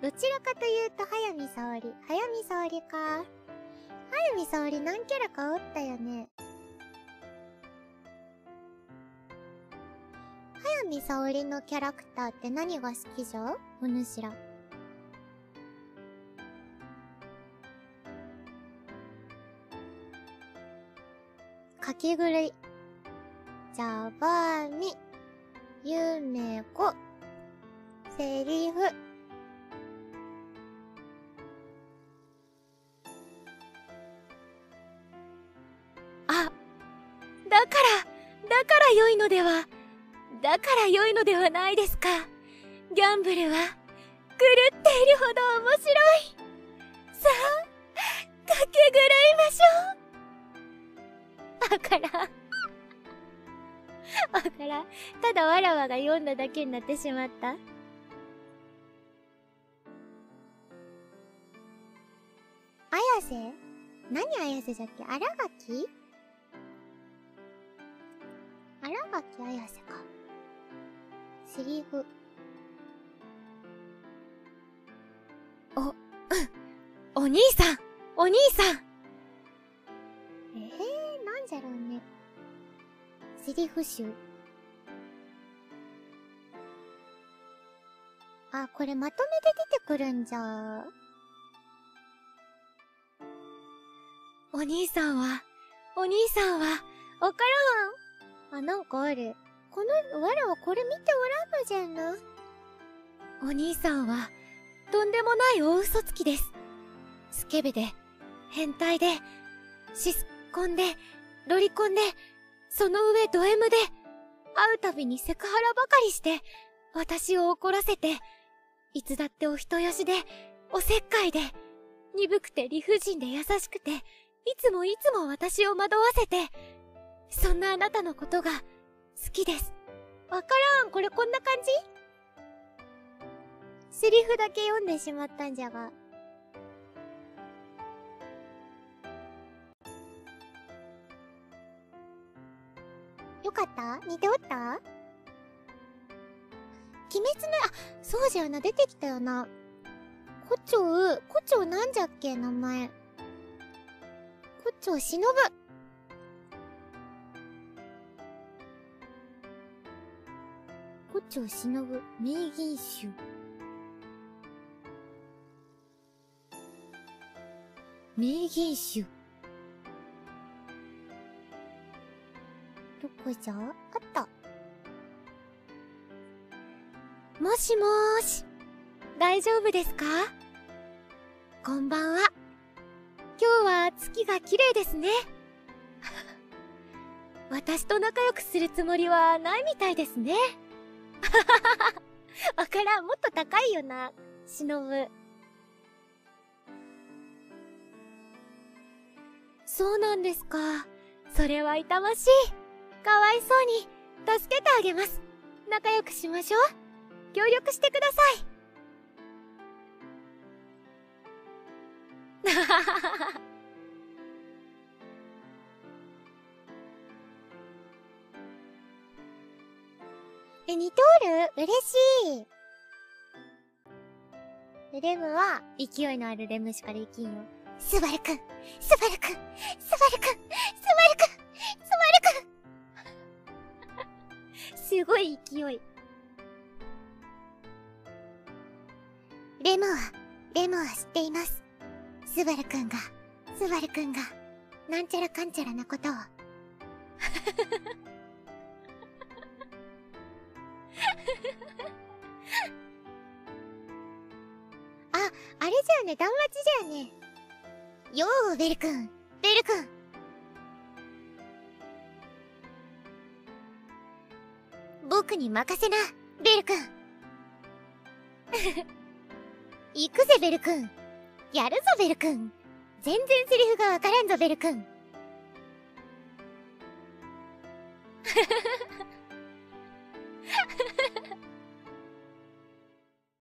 どちらかというと、早見沙織。早見沙織か。早見沙織何キャラかおったよね。早見沙織のキャラクターって何が好きじゃ？お主ら。かき狂い。じゃばみ。ゆめこ。セリフ。あ、だから良いのでは。だから良いのではないですか。ギャンブルは、狂っているほど面白い。さあ、駆け狂いましょう。あから、ただわらわが読んだだけになってしまった。綾瀬？何綾瀬じゃっけ？新垣？新垣綾瀬か。セリフ。お兄さんなんじゃろうね。セリフ集。あ、これまとめて出てくるんじゃ。お兄さんは、わからん。あ、なんかある。この、わらはこれ見ておらんのじゃな。お兄さんは、とんでもない大嘘つきです。スケベで、変態で、シスコンで、ロリコンで、その上ド M で、会うたびにセクハラばかりして、私を怒らせて、いつだってお人よしで、おせっかいで、鈍くて理不尽で優しくて、いつも私を惑わせて、そんなあなたのことが、好きです。わからん。これこんな感じ？セリフだけ読んでしまったんじゃが。よかった？似ておった？鬼滅の、あ、そうじゃよな。出てきたよな。胡蝶なんじゃっけ？名前。胡蝶忍。胡蝶しのぶ名言集。名言集。どこじゃ？あった。もしもーし。大丈夫ですか？こんばんは。今日は月が綺麗ですね。私と仲良くするつもりはないみたいですね。わからん。もっと高いよな、しのぶ。そうなんですか。それは痛ましい。かわいそうに、助けてあげます。仲良くしましょう。協力してください。似ておる？嬉しい。レムは、勢いのあるレムしかできんよ。スバルくんすごい勢い。レムは知っています。スバルくんが、なんちゃらかんちゃらなことを。あ、あれじゃね、断末じゃね。よう、ベルくん。僕に任せな、ベルくん。行くぜ、ベルくん。やるぞ、ベルくん。全然セリフがわからんぞ、ベルくん。